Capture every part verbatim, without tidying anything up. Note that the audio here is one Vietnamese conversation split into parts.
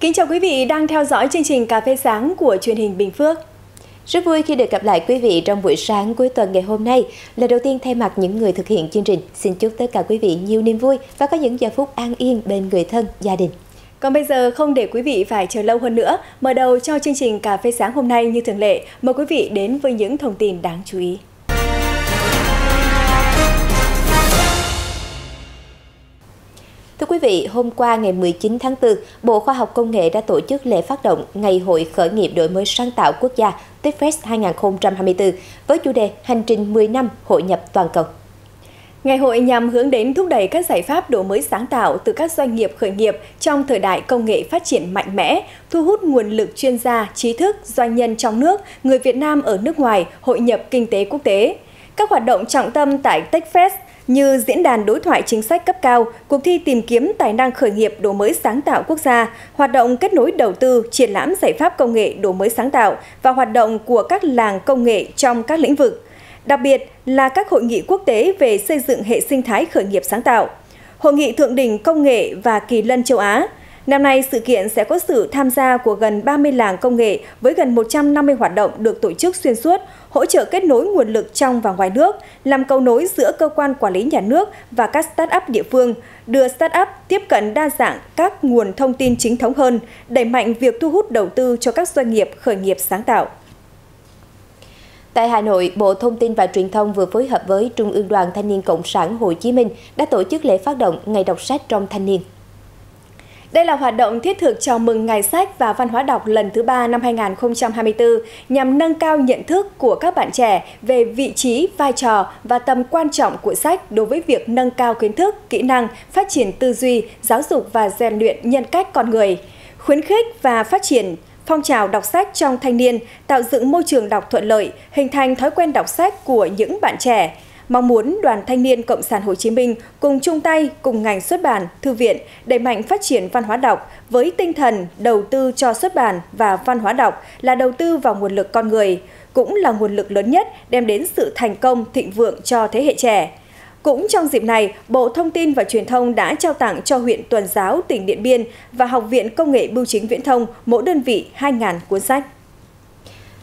Kính chào quý vị đang theo dõi chương trình Cà Phê Sáng của truyền hình Bình Phước. Rất vui khi được gặp lại quý vị trong buổi sáng cuối tuần ngày hôm nay. Lần đầu tiên thay mặt những người thực hiện chương trình, xin chúc tất cả quý vị nhiều niềm vui và có những giờ phút an yên bên người thân, gia đình. Còn bây giờ không để quý vị phải chờ lâu hơn nữa, mở đầu cho chương trình Cà Phê Sáng hôm nay như thường lệ, mời quý vị đến với những thông tin đáng chú ý. Thưa quý vị, hôm qua ngày mười chín tháng tư, Bộ Khoa học Công nghệ đã tổ chức lễ phát động Ngày hội khởi nghiệp đổi mới sáng tạo quốc gia TechFest hai nghìn không trăm hai mươi tư với chủ đề Hành trình mười năm hội nhập toàn cầu. Ngày hội nhằm hướng đến thúc đẩy các giải pháp đổi mới sáng tạo từ các doanh nghiệp khởi nghiệp trong thời đại công nghệ phát triển mạnh mẽ, thu hút nguồn lực chuyên gia, trí thức, doanh nhân trong nước, người Việt Nam ở nước ngoài, hội nhập kinh tế quốc tế. Các hoạt động trọng tâm tại TechFest như diễn đàn đối thoại chính sách cấp cao, cuộc thi tìm kiếm tài năng khởi nghiệp đổi mới sáng tạo quốc gia, hoạt động kết nối đầu tư, triển lãm giải pháp công nghệ đổi mới sáng tạo và hoạt động của các làng công nghệ trong các lĩnh vực. Đặc biệt là các hội nghị quốc tế về xây dựng hệ sinh thái khởi nghiệp sáng tạo, hội nghị thượng đỉnh công nghệ và kỳ lân châu Á. Năm nay, sự kiện sẽ có sự tham gia của gần ba mươi làng công nghệ với gần một trăm năm mươi hoạt động được tổ chức xuyên suốt, hỗ trợ kết nối nguồn lực trong và ngoài nước, làm cầu nối giữa cơ quan quản lý nhà nước và các start-up địa phương, đưa start-up tiếp cận đa dạng các nguồn thông tin chính thống hơn, đẩy mạnh việc thu hút đầu tư cho các doanh nghiệp khởi nghiệp sáng tạo. Tại Hà Nội, Bộ Thông tin và Truyền thông vừa phối hợp với Trung ương Đoàn Thanh niên Cộng sản Hồ Chí Minh đã tổ chức lễ phát động Ngày đọc sách trong thanh niên. Đây là hoạt động thiết thực chào mừng Ngày sách và Văn hóa đọc lần thứ ba năm hai nghìn không trăm hai mươi tư nhằm nâng cao nhận thức của các bạn trẻ về vị trí, vai trò và tầm quan trọng của sách đối với việc nâng cao kiến thức, kỹ năng, phát triển tư duy, giáo dục và rèn luyện nhân cách con người, khuyến khích và phát triển phong trào đọc sách trong thanh niên, tạo dựng môi trường đọc thuận lợi, hình thành thói quen đọc sách của những bạn trẻ. Mong muốn Đoàn Thanh niên Cộng sản Hồ Chí Minh cùng chung tay cùng ngành xuất bản, thư viện đẩy mạnh phát triển văn hóa đọc với tinh thần đầu tư cho xuất bản và văn hóa đọc là đầu tư vào nguồn lực con người, cũng là nguồn lực lớn nhất đem đến sự thành công thịnh vượng cho thế hệ trẻ. Cũng trong dịp này, Bộ Thông tin và Truyền thông đã trao tặng cho huyện Tuần Giáo tỉnh Điện Biên và Học viện Công nghệ Bưu chính Viễn thông mỗi đơn vị hai nghìn cuốn sách.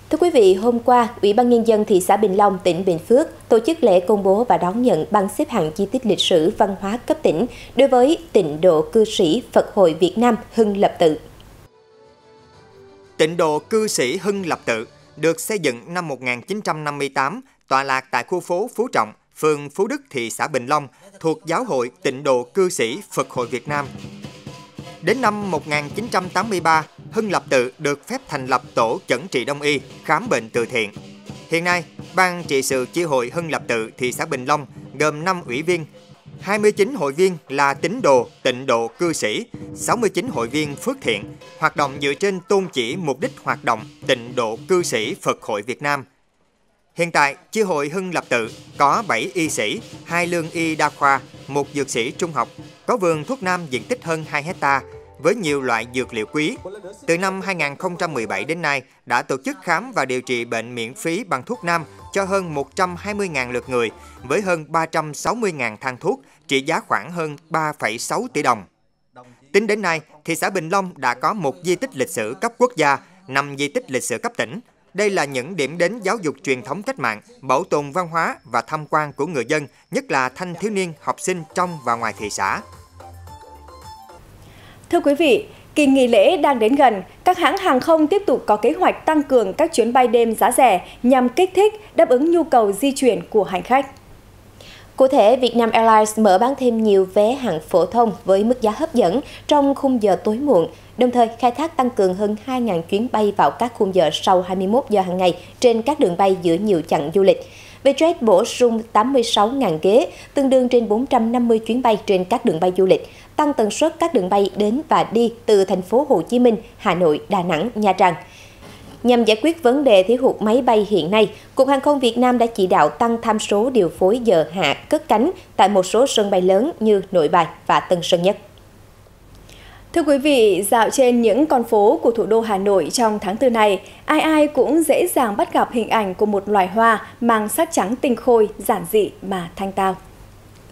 Thưa quý vị, hôm qua, Ủy ban Nhân dân thị xã Bình Long, tỉnh Bình Phước tổ chức lễ công bố và đón nhận bằng xếp hạng di tích lịch sử văn hóa cấp tỉnh đối với Tịnh độ cư sĩ Phật hội Việt Nam Hưng Lập tự. Tịnh độ cư sĩ Hưng Lập tự được xây dựng năm một nghìn chín trăm năm mươi tám, tọa lạc tại khu phố Phú Trọng, phường Phú Đức, thị xã Bình Long, thuộc Giáo hội Tịnh độ cư sĩ Phật hội Việt Nam. Đến năm một nghìn chín trăm tám mươi ba, Hưng Lập tự được phép thành lập tổ chẩn trị đông y, khám bệnh từ thiện. Hiện nay, Ban trị sự chi hội Hưng Lập tự thị xã Bình Long gồm năm ủy viên, hai mươi chín hội viên là tín đồ Tịnh độ cư sĩ, sáu mươi chín hội viên phước thiện, hoạt động dựa trên tôn chỉ mục đích hoạt động Tịnh độ cư sĩ Phật hội Việt Nam. Hiện tại, chi hội Hưng Lập tự có bảy y sĩ, hai lương y đa khoa, một dược sĩ trung học, có vườn thuốc nam diện tích hơn hai héc ta với nhiều loại dược liệu quý. Từ năm hai nghìn không trăm mười bảy đến nay, đã tổ chức khám và điều trị bệnh miễn phí bằng thuốc nam cho hơn một trăm hai mươi nghìn lượt người với hơn ba trăm sáu mươi nghìn thang thuốc trị giá khoảng hơn ba phẩy sáu tỷ đồng. Tính đến nay, thị xã Bình Long đã có một di tích lịch sử cấp quốc gia, năm di tích lịch sử cấp tỉnh. Đây là những điểm đến giáo dục truyền thống cách mạng, bảo tồn văn hóa và tham quan của người dân, nhất là thanh thiếu niên, học sinh trong và ngoài thị xã. Thưa quý vị, kỳ nghỉ lễ đang đến gần, các hãng hàng không tiếp tục có kế hoạch tăng cường các chuyến bay đêm giá rẻ nhằm kích thích, đáp ứng nhu cầu di chuyển của hành khách. Cụ thể, Vietnam Airlines mở bán thêm nhiều vé hạng phổ thông với mức giá hấp dẫn trong khung giờ tối muộn, đồng thời khai thác tăng cường hơn hai nghìn chuyến bay vào các khung giờ sau hai mươi mốt giờ hàng ngày trên các đường bay giữa nhiều chặng du lịch. VietJet bổ sung tám mươi sáu nghìn ghế, tương đương trên bốn trăm năm mươi chuyến bay trên các đường bay du lịch, tăng tần suất các đường bay đến và đi từ thành phố Hồ Chí Minh, Hà Nội, Đà Nẵng, Nha Trang. Nhằm giải quyết vấn đề thiếu hụt máy bay hiện nay, Cục Hàng không Việt Nam đã chỉ đạo tăng tham số điều phối giờ hạ cất cánh tại một số sân bay lớn như Nội Bài và Tân Sơn Nhất. Thưa quý vị, dạo trên những con phố của thủ đô Hà Nội trong tháng tư này, ai ai cũng dễ dàng bắt gặp hình ảnh của một loài hoa mang sắc trắng tinh khôi, giản dị mà thanh tao.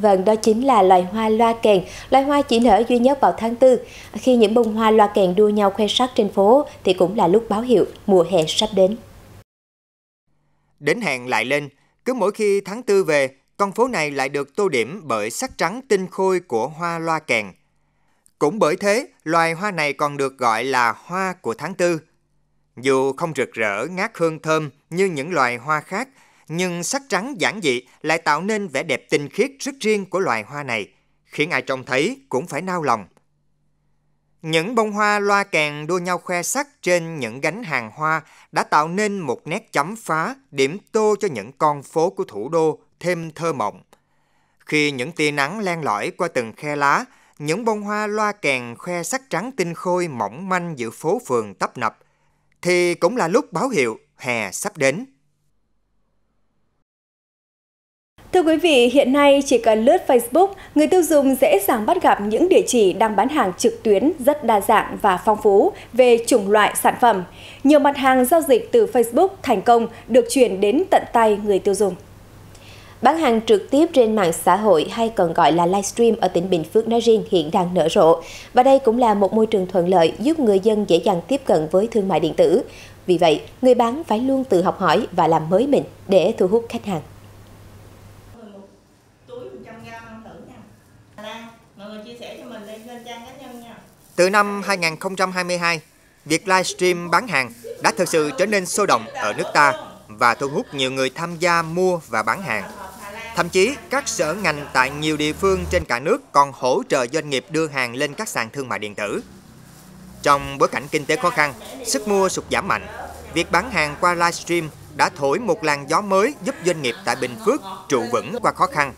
Vâng, đó chính là loài hoa loa kèn. Loài hoa chỉ nở duy nhất vào tháng tư. Khi những bông hoa loa kèn đua nhau khoe sắc trên phố thì cũng là lúc báo hiệu mùa hè sắp đến. Đến hẹn lại lên, cứ mỗi khi tháng tư về, con phố này lại được tô điểm bởi sắc trắng tinh khôi của hoa loa kèn. Cũng bởi thế, loài hoa này còn được gọi là hoa của tháng tư. Dù không rực rỡ ngát hương thơm như những loài hoa khác, nhưng sắc trắng giản dị lại tạo nên vẻ đẹp tinh khiết rất riêng của loài hoa này, khiến ai trông thấy cũng phải nao lòng. Những bông hoa loa kèn đua nhau khoe sắc trên những gánh hàng hoa đã tạo nên một nét chấm phá, điểm tô cho những con phố của thủ đô thêm thơ mộng. Khi những tia nắng len lỏi qua từng khe lá, những bông hoa loa kèn khoe sắc trắng tinh khôi mỏng manh giữa phố phường tấp nập, thì cũng là lúc báo hiệu hè sắp đến. Thưa quý vị, hiện nay chỉ cần lướt Facebook, người tiêu dùng dễ dàng bắt gặp những địa chỉ đang bán hàng trực tuyến rất đa dạng và phong phú về chủng loại sản phẩm. Nhiều mặt hàng giao dịch từ Facebook thành công được chuyển đến tận tay người tiêu dùng. Bán hàng trực tiếp trên mạng xã hội hay còn gọi là livestream ở tỉnh Bình Phước nói riêng hiện đang nở rộ. Và đây cũng là một môi trường thuận lợi giúp người dân dễ dàng tiếp cận với thương mại điện tử. Vì vậy, người bán phải luôn tự học hỏi và làm mới mình để thu hút khách hàng. Từ năm hai nghìn không trăm hai mươi hai, việc livestream bán hàng đã thực sự trở nên sôi động ở nước ta và thu hút nhiều người tham gia mua và bán hàng. Thậm chí, các sở ngành tại nhiều địa phương trên cả nước còn hỗ trợ doanh nghiệp đưa hàng lên các sàn thương mại điện tử. Trong bối cảnh kinh tế khó khăn, sức mua sụt giảm mạnh, việc bán hàng qua livestream đã thổi một làn gió mới giúp doanh nghiệp tại Bình Phước trụ vững qua khó khăn.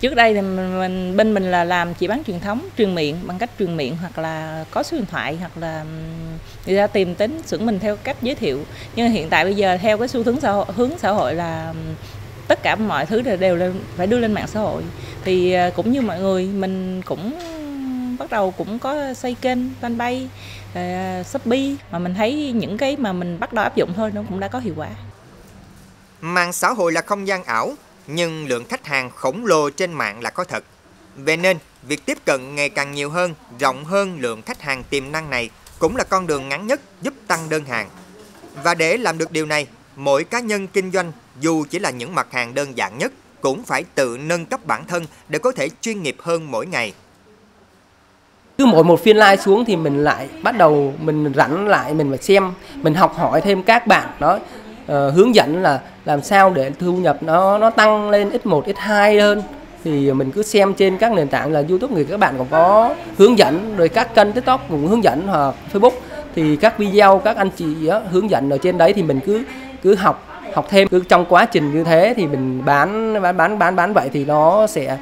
Trước đây thì mình, mình bên mình là làm chỉ bán truyền thống, truyền miệng bằng cách truyền miệng hoặc là có số điện thoại hoặc là người ta tìm đến xưởng mình theo cách giới thiệu. Nhưng hiện tại bây giờ theo cái xu hướng xã hội, hướng xã hội là tất cả mọi thứ đều lên, phải đưa lên mạng xã hội. Thì cũng như mọi người, mình cũng bắt đầu cũng có xây kênh fanpage, uh, Shopee mà mình thấy những cái mà mình bắt đầu áp dụng thôi nó cũng đã có hiệu quả. Mạng xã hội là không gian ảo, nhưng lượng khách hàng khổng lồ trên mạng là có thật. Vậy nên, việc tiếp cận ngày càng nhiều hơn, rộng hơn lượng khách hàng tiềm năng này cũng là con đường ngắn nhất giúp tăng đơn hàng. Và để làm được điều này, mỗi cá nhân kinh doanh, dù chỉ là những mặt hàng đơn giản nhất, cũng phải tự nâng cấp bản thân để có thể chuyên nghiệp hơn mỗi ngày. Cứ mỗi một phiên live xuống thì mình lại bắt đầu, mình rảnh lại, mình phải xem, mình học hỏi thêm các bạn đó. Uh, hướng dẫn là làm sao để thu nhập nó nó tăng lên nhân một nhân hai hơn, thì mình cứ xem trên các nền tảng là YouTube người các bạn cũng có hướng dẫn, rồi các kênh TikTok cũng hướng dẫn hoặc Facebook thì các video các anh chị đó, hướng dẫn ở trên đấy thì mình cứ cứ học học thêm, cứ trong quá trình như thế thì mình bán bán bán bán bán vậy thì nó sẽ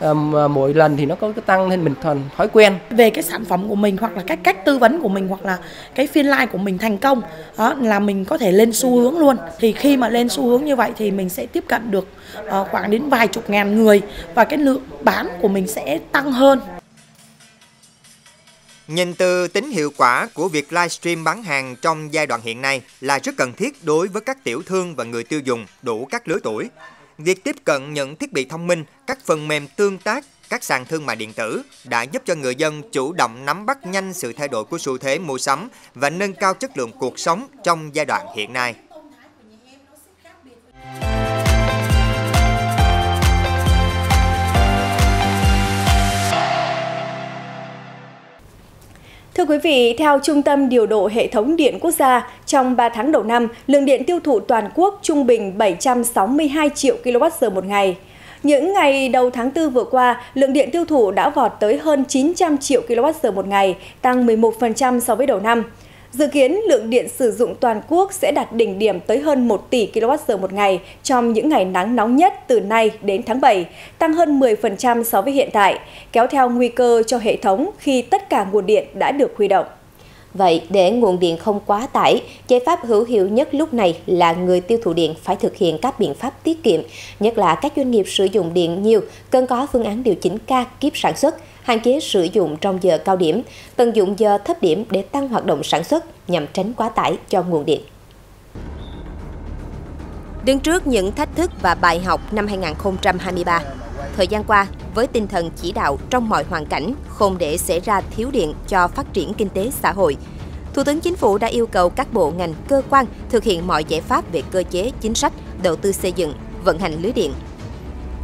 Um, mỗi lần thì nó có cái tăng lên, mình thuần thói quen về cái sản phẩm của mình hoặc là cái cách tư vấn của mình hoặc là cái phiên live của mình thành công đó, là mình có thể lên xu hướng luôn. Thì khi mà lên xu hướng như vậy thì mình sẽ tiếp cận được uh, khoảng đến vài chục ngàn người và cái lượng bán của mình sẽ tăng hơn. Nhìn từ tính hiệu quả của việc livestream bán hàng trong giai đoạn hiện nay là rất cần thiết đối với các tiểu thương và người tiêu dùng đủ các lứa tuổi. Việc tiếp cận những thiết bị thông minh, các phần mềm tương tác, các sàn thương mại điện tử đã giúp cho người dân chủ động nắm bắt nhanh sự thay đổi của xu thế mua sắm và nâng cao chất lượng cuộc sống trong giai đoạn hiện nay. Thưa quý vị, theo Trung tâm Điều độ Hệ thống điện Quốc gia, trong ba tháng đầu năm, lượng điện tiêu thụ toàn quốc trung bình bảy trăm sáu mươi hai triệu ki lô oát giờ một ngày. Những ngày đầu tháng tư vừa qua, lượng điện tiêu thụ đã vọt tới hơn chín trăm triệu ki lô oát giờ một ngày, tăng mười một phần trăm so với đầu năm. Dự kiến, lượng điện sử dụng toàn quốc sẽ đạt đỉnh điểm tới hơn một tỷ ki lô oát giờ một ngày trong những ngày nắng nóng nhất từ nay đến tháng bảy, tăng hơn mười phần trăm so với hiện tại, kéo theo nguy cơ cho hệ thống khi tất cả nguồn điện đã được huy động. Vậy, để nguồn điện không quá tải, giải pháp hữu hiệu nhất lúc này là người tiêu thụ điện phải thực hiện các biện pháp tiết kiệm, nhất là các doanh nghiệp sử dụng điện nhiều, cần có phương án điều chỉnh ca kíp sản xuất, hạn chế sử dụng trong giờ cao điểm, tận dụng giờ thấp điểm để tăng hoạt động sản xuất nhằm tránh quá tải cho nguồn điện. Đứng trước những thách thức và bài học năm hai nghìn không trăm hai mươi ba, thời gian qua, với tinh thần chỉ đạo trong mọi hoàn cảnh, không để xảy ra thiếu điện cho phát triển kinh tế xã hội, Thủ tướng Chính phủ đã yêu cầu các bộ ngành, cơ quan thực hiện mọi giải pháp về cơ chế, chính sách, đầu tư xây dựng, vận hành lưới điện.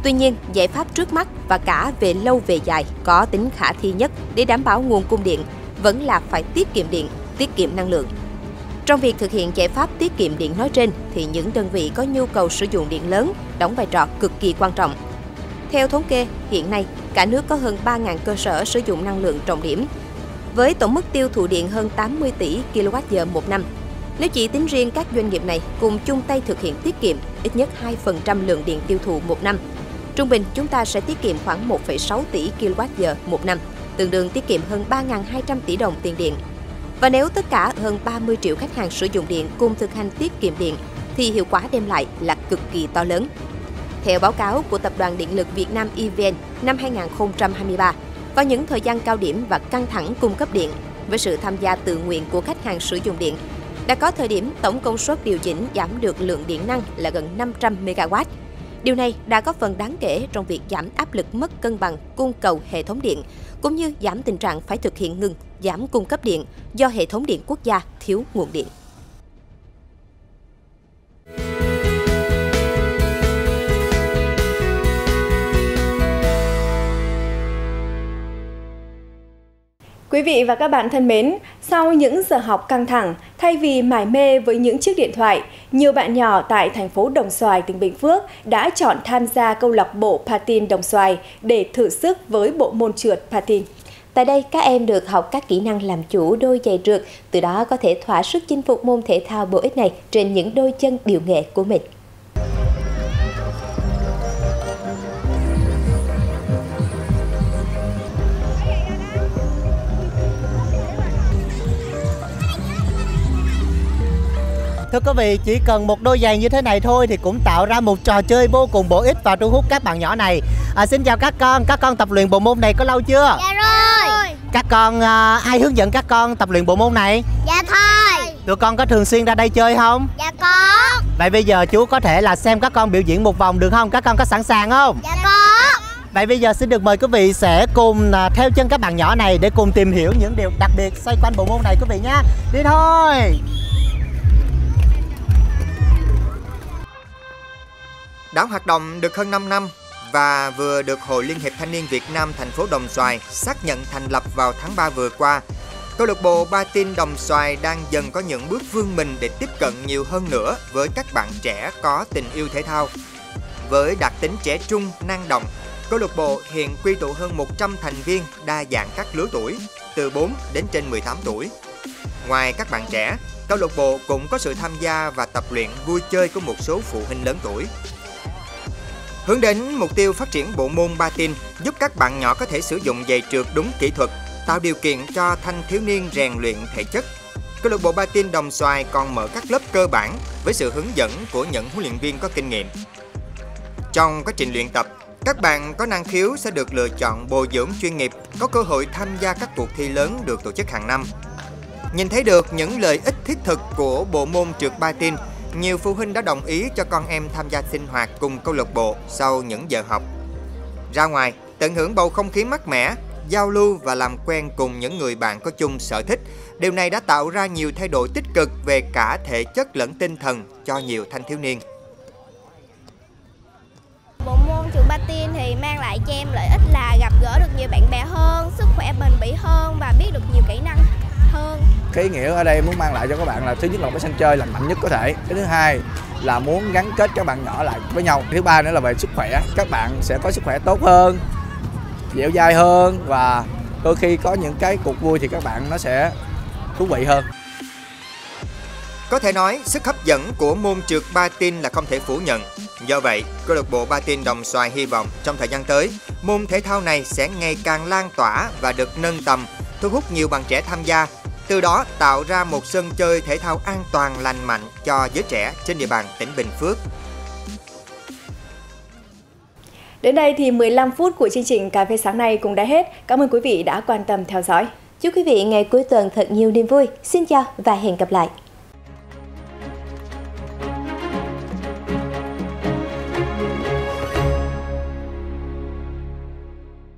Tuy nhiên, giải pháp trước mắt và cả về lâu về dài có tính khả thi nhất để đảm bảo nguồn cung điện vẫn là phải tiết kiệm điện, tiết kiệm năng lượng. Trong việc thực hiện giải pháp tiết kiệm điện nói trên, thì những đơn vị có nhu cầu sử dụng điện lớn đóng vai trò cực kỳ quan trọng. Theo thống kê, hiện nay, cả nước có hơn ba nghìn cơ sở sử dụng năng lượng trọng điểm, với tổng mức tiêu thụ điện hơn tám mươi tỷ ki lô oát giờ một năm. Nếu chỉ tính riêng các doanh nghiệp này cùng chung tay thực hiện tiết kiệm ít nhất hai phần trăm lượng điện tiêu thụ một năm, trung bình chúng ta sẽ tiết kiệm khoảng một phẩy sáu tỷ ki lô oát giờ một năm, tương đương tiết kiệm hơn ba nghìn hai trăm tỷ đồng tiền điện. Và nếu tất cả hơn ba mươi triệu khách hàng sử dụng điện cùng thực hành tiết kiệm điện, thì hiệu quả đem lại là cực kỳ to lớn. Theo báo cáo của Tập đoàn Điện lực Việt Nam E V N năm hai nghìn không trăm hai mươi ba, vào những thời gian cao điểm và căng thẳng cung cấp điện, với sự tham gia tự nguyện của khách hàng sử dụng điện, đã có thời điểm tổng công suất điều chỉnh giảm được lượng điện năng là gần năm trăm mê ga oát. Điều này đã góp phần đáng kể trong việc giảm áp lực mất cân bằng cung cầu hệ thống điện, cũng như giảm tình trạng phải thực hiện ngừng giảm cung cấp điện do hệ thống điện quốc gia thiếu nguồn điện. Quý vị và các bạn thân mến, sau những giờ học căng thẳng, thay vì mải mê với những chiếc điện thoại, nhiều bạn nhỏ tại thành phố Đồng Xoài, tỉnh Bình Phước đã chọn tham gia câu lạc bộ Patin Đồng Xoài để thử sức với bộ môn trượt patin. Tại đây, các em được học các kỹ năng làm chủ đôi giày trượt, từ đó có thể thỏa sức chinh phục môn thể thao bổ ích này trên những đôi chân điệu nghệ của mình. Thưa quý vị, chỉ cần một đôi giày như thế này thôi thì cũng tạo ra một trò chơi vô cùng bổ ích và thu hút các bạn nhỏ này. À, xin chào các con, các con tập luyện bộ môn này có lâu chưa? Dạ rồi. Các con, à, ai hướng dẫn các con tập luyện bộ môn này? Dạ thôi. Tụi con có thường xuyên ra đây chơi không? Dạ có. Vậy bây giờ chú có thể là xem các con biểu diễn một vòng được không? Các con có sẵn sàng không? Dạ có. Vậy bây giờ xin được mời quý vị sẽ cùng à, theo chân các bạn nhỏ này để cùng tìm hiểu những điều đặc biệt xoay quanh bộ môn này quý vị nhé. Đi thôi. Đã hoạt động được hơn năm năm và vừa được Hội Liên hiệp Thanh niên Việt Nam thành phố Đồng Xoài xác nhận thành lập vào tháng ba vừa qua. Câu lạc bộ Patin Đồng Xoài đang dần có những bước vươn mình để tiếp cận nhiều hơn nữa với các bạn trẻ có tình yêu thể thao. Với đặc tính trẻ trung, năng động, câu lạc bộ hiện quy tụ hơn một trăm thành viên đa dạng các lứa tuổi, từ bốn đến trên mười tám tuổi. Ngoài các bạn trẻ, câu lạc bộ cũng có sự tham gia và tập luyện vui chơi của một số phụ huynh lớn tuổi. Hướng đến mục tiêu phát triển bộ môn patin giúp các bạn nhỏ có thể sử dụng giày trượt đúng kỹ thuật, tạo điều kiện cho thanh thiếu niên rèn luyện thể chất. Câu lạc bộ Patin Đồng Xoài còn mở các lớp cơ bản với sự hướng dẫn của những huấn luyện viên có kinh nghiệm. Trong quá trình luyện tập, các bạn có năng khiếu sẽ được lựa chọn bồi dưỡng chuyên nghiệp, có cơ hội tham gia các cuộc thi lớn được tổ chức hàng năm. Nhìn thấy được những lợi ích thiết thực của bộ môn trượt patin, nhiều phụ huynh đã đồng ý cho con em tham gia sinh hoạt cùng câu lạc bộ sau những giờ học. Ra ngoài, tận hưởng bầu không khí mát mẻ, giao lưu và làm quen cùng những người bạn có chung sở thích. Điều này đã tạo ra nhiều thay đổi tích cực về cả thể chất lẫn tinh thần cho nhiều thanh thiếu niên. Bộ môn trượt patin thì mang lại cho em lợi ích là gặp gỡ được nhiều bạn bè hơn, sức khỏe bền bỉ hơn và biết được nhiều kỹ năng hơn. Cái ý nghĩa ở đây muốn mang lại cho các bạn là thứ nhất là một cái sân chơi lành mạnh nhất có thể, cái thứ hai là muốn gắn kết các bạn nhỏ lại với nhau, cái thứ ba nữa là về sức khỏe, các bạn sẽ có sức khỏe tốt hơn, dẻo dai hơn và đôi khi có những cái cuộc vui thì các bạn nó sẽ thú vị hơn. Có thể nói sức hấp dẫn của môn trượt patin là không thể phủ nhận. Do vậy, câu lạc bộ Patin Đồng Xoài hy vọng trong thời gian tới, môn thể thao này sẽ ngày càng lan tỏa và được nâng tầm, thu hút nhiều bạn trẻ tham gia, từ đó tạo ra một sân chơi thể thao an toàn lành mạnh cho giới trẻ trên địa bàn tỉnh Bình Phước. Đến đây thì mười lăm phút của chương trình Cà Phê Sáng nay cũng đã hết. Cảm ơn quý vị đã quan tâm theo dõi. Chúc quý vị ngày cuối tuần thật nhiều niềm vui. Xin chào và hẹn gặp lại.